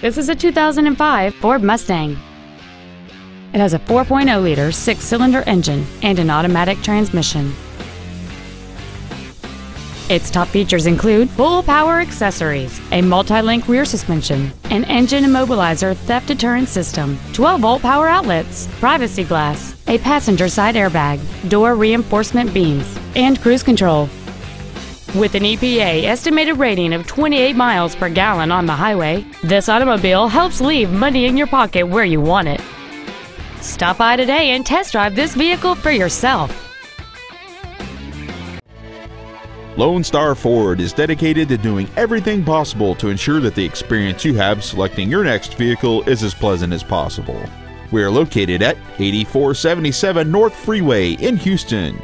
This is a 2005 Ford Mustang. It has a 4.0-liter six-cylinder engine and an automatic transmission. Its top features include full power accessories, a multi-link rear suspension, an engine immobilizer theft deterrent system, 12-volt power outlets, privacy glass, a passenger side airbag, door reinforcement beams, and cruise control. With an EPA estimated rating of 28 miles per gallon on the highway, this automobile helps leave money in your pocket where you want it. Stop by today and test drive this vehicle for yourself. Lone Star Ford is dedicated to doing everything possible to ensure that the experience you have selecting your next vehicle is as pleasant as possible. We are located at 8477 North Freeway in Houston.